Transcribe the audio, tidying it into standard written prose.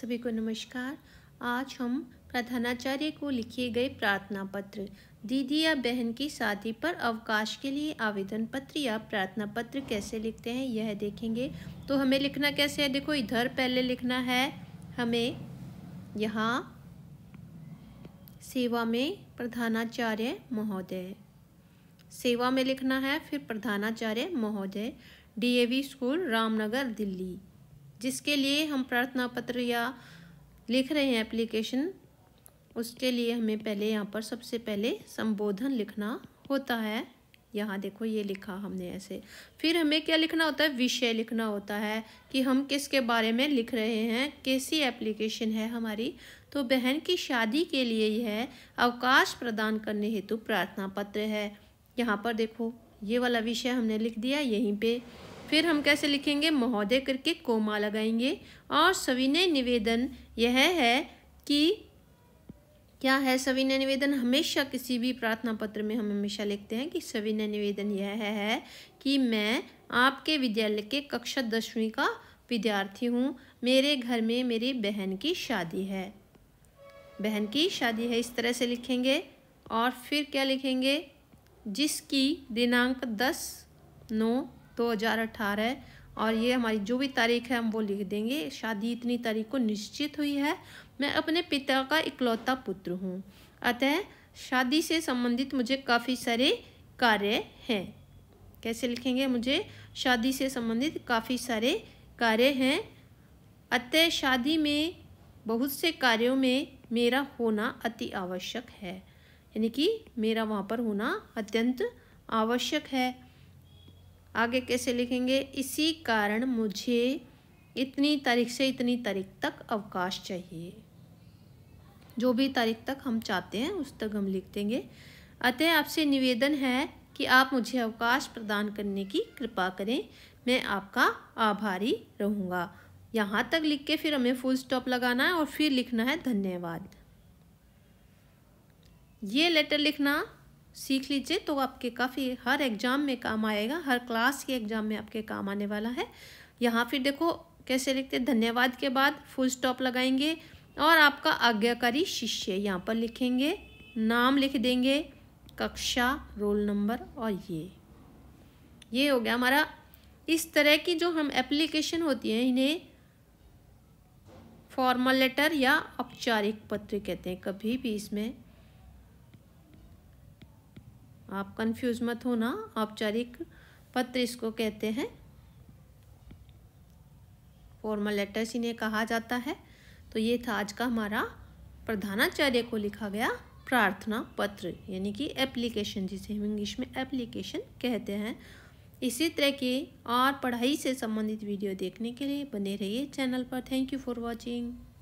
सभी को नमस्कार। आज हम प्रधानाचार्य को लिखे गए प्रार्थना पत्र, दीदी या बहन की शादी पर अवकाश के लिए आवेदन पत्र या प्रार्थना पत्र कैसे लिखते हैं यह देखेंगे। तो हमें लिखना कैसे है, देखो इधर पहले लिखना है हमें यहाँ सेवा में प्रधानाचार्य महोदय, सेवा में लिखना है, फिर प्रधानाचार्य महोदय डीएवी स्कूल रामनगर दिल्ली, जिसके लिए हम प्रार्थना पत्र या लिख रहे हैं एप्लीकेशन, उसके लिए हमें पहले यहाँ पर सबसे पहले संबोधन लिखना होता है। यहाँ देखो ये लिखा हमने ऐसे। फिर हमें क्या लिखना होता है, विषय लिखना होता है कि हम किसके बारे में लिख रहे हैं, कैसी एप्लीकेशन है हमारी। तो बहन की शादी के लिए यह अवकाश प्रदान करने हेतु प्रार्थना पत्र है। यहाँ पर देखो ये वाला विषय हमने लिख दिया यहीं पे। फिर हम कैसे लिखेंगे, महोदय करके कोमा लगाएंगे। और सविनय निवेदन यह है कि क्या है सविनय निवेदन, हमेशा किसी भी प्रार्थना पत्र में हम हमेशा लिखते हैं कि सविनय निवेदन यह है कि मैं आपके विद्यालय के कक्षा 10वीं का विद्यार्थी हूँ, मेरे घर में मेरी बहन की शादी है, बहन की शादी है, इस तरह से लिखेंगे। और फिर क्या लिखेंगे, जिसकी दिनांक 10/9/2018 और ये हमारी जो भी तारीख है हम वो लिख देंगे, शादी इतनी तारीख को निश्चित हुई है। मैं अपने पिता का इकलौता पुत्र हूँ, अतः शादी से संबंधित मुझे काफ़ी सारे कार्य हैं। कैसे लिखेंगे, मुझे शादी से संबंधित काफ़ी सारे कार्य हैं, अतः शादी में बहुत से कार्यों में मेरा होना अति आवश्यक है, यानी कि मेरा वहाँ पर होना अत्यंत आवश्यक है। आगे कैसे लिखेंगे, इसी कारण मुझे इतनी तारीख से इतनी तारीख तक अवकाश चाहिए, जो भी तारीख तक हम चाहते हैं उस तक हम लिख देंगे। अतः आपसे निवेदन है कि आप मुझे अवकाश प्रदान करने की कृपा करें, मैं आपका आभारी रहूँगा। यहाँ तक लिख के फिर हमें फुल स्टॉप लगाना है और फिर लिखना है धन्यवाद। ये लेटर लिखना सीख लीजिए तो आपके काफ़ी हर एग्ज़ाम में काम आएगा, हर क्लास के एग्ज़ाम में आपके काम आने वाला है। यहाँ फिर देखो कैसे लिखते, धन्यवाद के बाद फुल स्टॉप लगाएंगे और आपका आज्ञाकारी शिष्य यहाँ पर लिखेंगे, नाम लिख देंगे, कक्षा, रोल नंबर और ये हो गया हमारा। इस तरह की जो हम एप्लीकेशन होती है इन्हें फॉर्मल लेटर या औपचारिक पत्र कहते हैं। कभी भी इसमें आप कंफ्यूज मत होना, औपचारिक पत्र इसको कहते हैं, फॉर्मल लेटर्स इन्हें कहा जाता है। तो ये था आज का हमारा प्रधानाचार्य को लिखा गया प्रार्थना पत्र, यानी कि एप्लीकेशन, जिसे हम इंग्लिश में एप्लीकेशन कहते हैं। इसी तरह की और पढ़ाई से संबंधित वीडियो देखने के लिए बने रहिए चैनल पर। Thank you for watching.